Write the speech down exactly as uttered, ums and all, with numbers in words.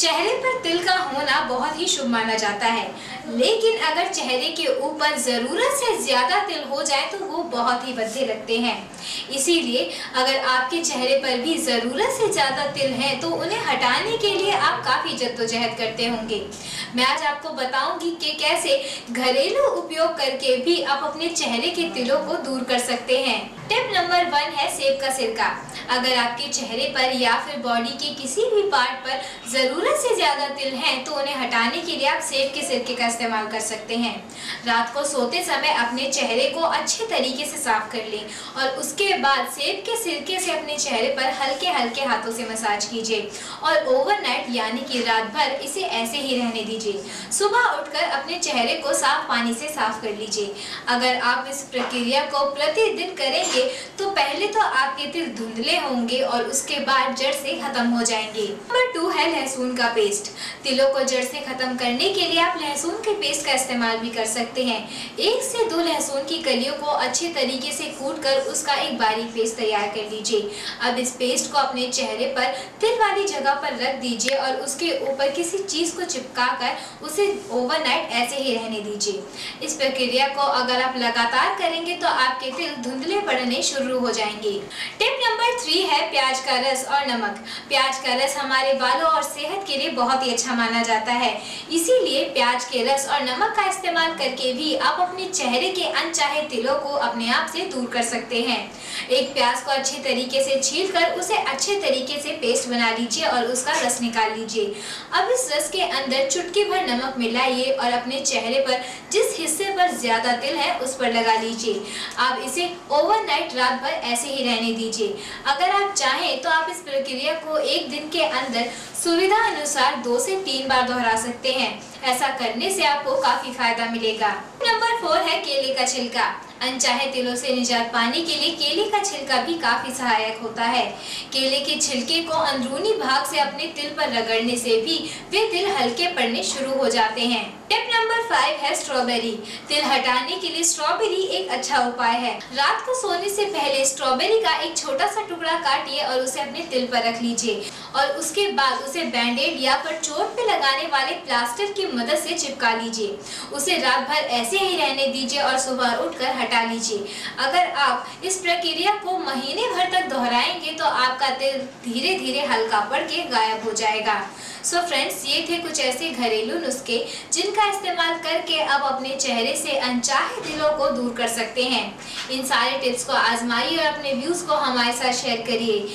चेहरे पर तिल का होना बहुत ही शुभ माना जाता है, लेकिन अगर चेहरे के ऊपर ज़रूरत से ज़्यादा तिल हो जाए तो वो बहुत ही भद्दे लगते हैं। इसीलिए अगर आपके चेहरे पर भी ज़रूरत से ज़्यादा तिल हैं तो उन्हें हटाने के लिए आप काफ़ी जद्दोजहद करते होंगे। मैं आज आपको बताऊंगी कि कैसे घरेलू उपयोग करके भी आप अपने चेहरे के तिलों को दूर कर सकते हैं। टिप नंबर वन है सेब का सिरका। अगर आपके चेहरे पर या फिर बॉडी के किसी भी पार्ट पर ज़रूरत से ज़्यादा तिल हैं तो उन्हें हटाने के लिए आप सेब के सिरके का इस्तेमाल कर सकते हैं। रात को सोते समय अपने चेहरे को अच्छे तरीके से साफ कर लें और उसके बाद सेब के सिरके से अपने चेहरे पर हल्के हल्के हाथों से मसाज कीजिए और ओवरनाइट यानी कि रात भर इसे ऐसे ही रहने दीजिए। सुबह उठकर अपने चेहरे को साफ पानी से साफ कर लीजिए। अगर आप इस प्रक्रिया को प्रतिदिन करेंगे तो पहले तो आपके तिल धुंधले होंगे और उसके बाद जड़ से खत्म हो जाएंगे। नंबर टू है लहसुन का पेस्ट। तिलों को जड़ से खत्म करने के लिए आप लहसुन के पेस्ट का इस्तेमाल भी कर सकते हैं। एक से दो लहसुन की कलियों को अच्छे तरीके से कूटकर उसका एक बारीक पेस्ट तैयार कर लीजिए। अब इस पेस्ट को अपने चेहरे पर तिल वाली जगह पर रख दीजिए और उसके ऊपर किसी चीज को चिपका कर उसे ओवरनाइट ऐसे ही रहने दीजिए। इस प्रक्रिया को अगर आप लगातार करेंगे तो आपके तिल धुंधले पड़ने शुरू हो जाएंगे। टिप नंबर थ्री है प्याज का रस और नमक। प्याज का रस हमारे बालों और सेहत के लिए बहुत ही अच्छा माना जाता है, इसीलिए प्याज के रस और नमक का इस्तेमाल करके भी आप अपने चेहरे के अनचाहे तिलों को अपने आप से दूर कर सकते हैं। एक प्याज को अच्छे तरीके से छीलकर उसे अच्छे तरीके से पेस्ट बना लीजिए और उसका रस निकाल लीजिए। अब इस रस के अंदर चुटकी भर नमक मिलाइए और अपने चेहरे पर जिस हिस्से पर ज्यादा तिल है उस पर लगा लीजिए। आप इसे ओवरनाइट रात भर ऐसे ही रहने दीजिए। अगर आप चाहें तो आप इस प्रक्रिया को एक दिन के अंदर सुविधा अनुसार दो से तीन बार दोहरा सकते हैं। ऐसा करने से आपको काफी फायदा मिलेगा। नंबर फोर है केले का छिलका। अनचाहे तिलों से निजात पाने के लिए केले का छिलका भी काफ़ी सहायक होता है। केले के छिलके को अंदरूनी भाग से अपने तिल पर रगड़ने से भी वे तिल हल्के पड़ने शुरू हो जाते हैं। टिप नंबर फाइव है स्ट्रॉबेरी। तिल हटाने के लिए स्ट्रॉबेरी एक अच्छा उपाय है। रात को सोने से पहले स्ट्रॉबेरी का एक छोटा सा टुकड़ा काटिए और उसे अपने तिल पर रख लीजिए और उसके बाद उसे बैंडेड या पर चोट पे लगाने वाले प्लास्टर की मदद से चिपका लीजिए। उसे रात भर ऐसे ही रहने दीजिए और सुबह उठकर हटा लीजिए। अगर आप इस प्रक्रिया को महीने भर तक दोहराएंगे तो आपका तिल धीरे धीरे हल्का पड़ के गायब हो जाएगा। सो फ्रेंड्स, ये थे कुछ ऐसे घरेलू नुस्खे जिनका इस्तेमाल करके आप अपने चेहरे से अनचाहे तिलों को दूर कर सकते हैं। इन सारे टिप्स को आजमाइए और अपने व्यूज को हमारे साथ शेयर करिए।